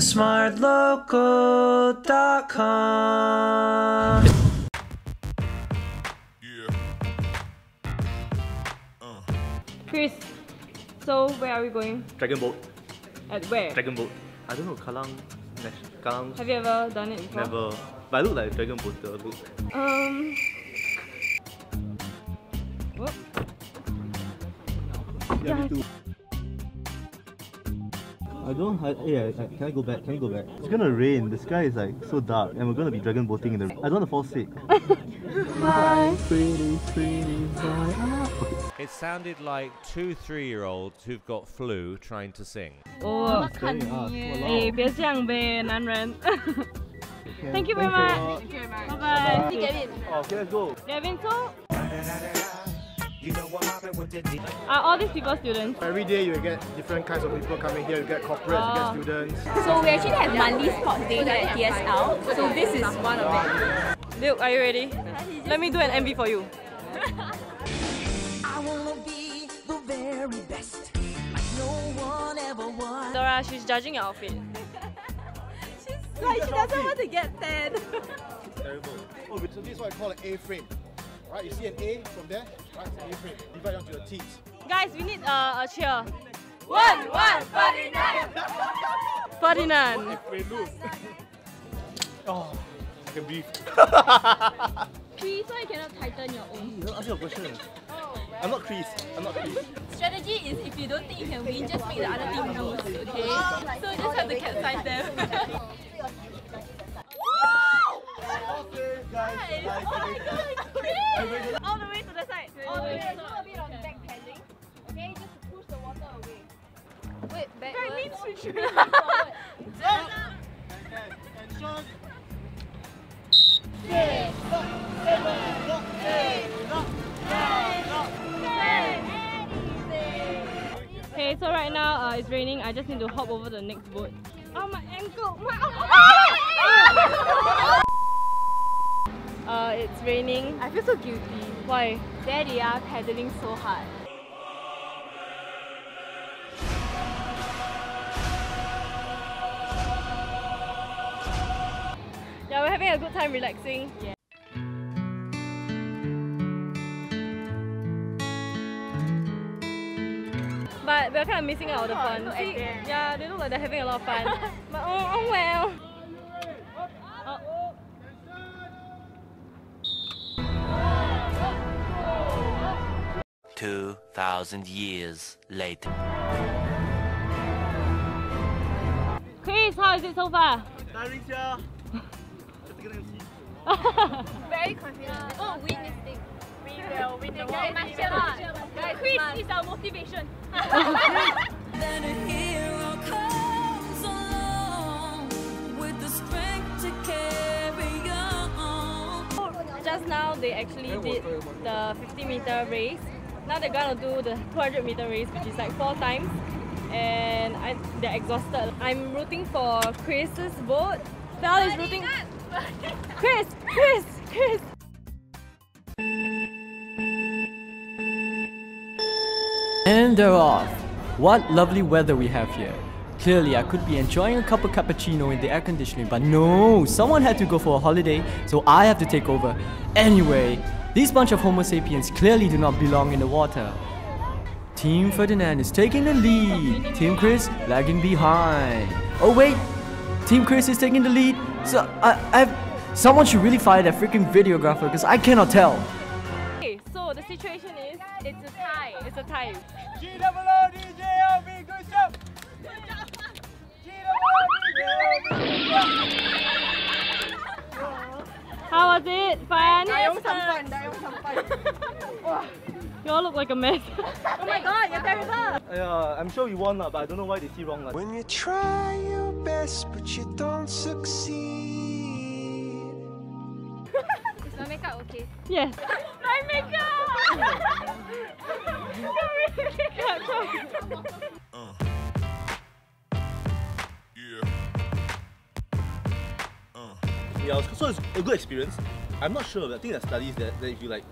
the SmartLocal.com. Chris, so where are we going? Dragon Boat. At where? Dragon Boat. I don't know, Kallang. Have you ever done it before? Never. But I look like a dragon boater. Look. What? Yeah, me too. Can I go back? It's gonna rain. The sky is like so dark, and we're gonna be dragon boating in the. I don't wanna fall sick. Bye. It sounded like two 3-year-olds who've got flu trying to sing. Oh, hey, 别这样呗，男人。Thank you very much. Thank you very much. Bye bye. Gavin. Okay, let's go. Gavin, so. Are all these people students? Every day you get different kinds of people coming here. You get corporates, you get students. So we actually have monthly sport day at DSL. So this is one of it. Luke, are you ready? Let me do an MV for you. I wanna be the very best. Like no one ever was. Dora, she's judging your outfit. She's like, she doesn't want to get tan. Terrible. Oh, so this is what I call an A-frame. Right, you see an A from there, right, it's an A-frame. Divide onto your teeth. Guys, we need a cheer. One, Ferdinand! Ferdinand! What A-frame look? Oh, I can breathe. Chris, why you cannot tighten your own? You don't ask me a question. Oh, right. I'm not Chris. Strategy is if you don't think you can win, just make the other team lose, okay? So you just have to capsize them. Guys. Oh my god, it's crazy! All the way to the side. All the way. A bit of back paddling. Okay, just push the water away. Wait, backwards. I need to switch it forward. And Sean. 6, 7, 8, 9, 10. Okay, so right now it's raining. I just need to hop over the next boat. Oh, my ankle! It's raining. I feel so guilty. Why? There they are paddling so hard. Yeah, we're having a good time relaxing. Yeah. But we're kind of missing out on the fun. See, yeah, they look like they're having a lot of fun. But oh well. Two 2,000 years later. Chris, how is it so far? Tiring, yeah. Very confident. We're going to win this thing. We will win the game. Guys, Chris is our motivation. Then a hero comes along with the strength to carry on. Just now, they actually did the 50-meter race. Now they're gonna do the 200-meter race, which is like 4 times, and they're exhausted. I'm rooting for Chris's vote. Val is rooting. Chris. And they're off. What lovely weather we have here. Clearly, I could be enjoying a cup of cappuccino in the air conditioning, but no, someone had to go for a holiday, so I have to take over. Anyway. These bunch of Homo sapiens clearly do not belong in the water. Team Ferdinand is taking the lead. Team Chris lagging behind. Oh wait, Team Chris is taking the lead. So someone should really fire that freaking videographer because I cannot tell. Okay, so the situation is it's a tie. It's a tie. GWODJLB, good job. How was it? Fun? I was fun. You all look like a mess. Oh my god, you're terrible! I'm sure you won, but I don't know why they see wrong. When you try your best, but you don't succeed. Is my makeup okay? Yes. My makeup! Yeah, so it's a good experience. I'm not sure, but I think there are studies that if you like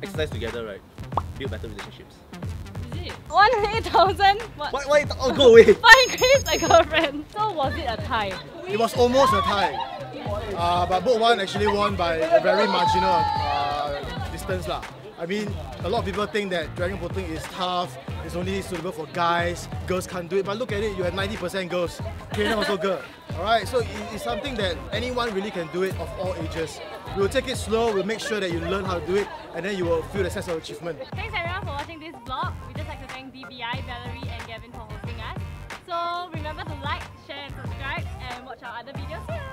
exercise together, right, build better relationships. Is it? 1 in 8,000? What? Why? Oh, go away. Why increase my girlfriend? So was it a tie? It was almost a tie. But both one actually won by a very marginal distance lah. I mean, a lot of people think that dragon boating is tough, it's only suitable for guys, girls can't do it, but look at it, you have 90% girls, Kena also girl. Alright, so it's something that anyone really can do it of all ages. We will take it slow, we'll make sure that you learn how to do it, and then you will feel the sense of achievement. Thanks everyone for watching this vlog. We'd just like to thank DBI, Valerie and Gavin for hosting us. So remember to like, share and subscribe, and watch our other videos here.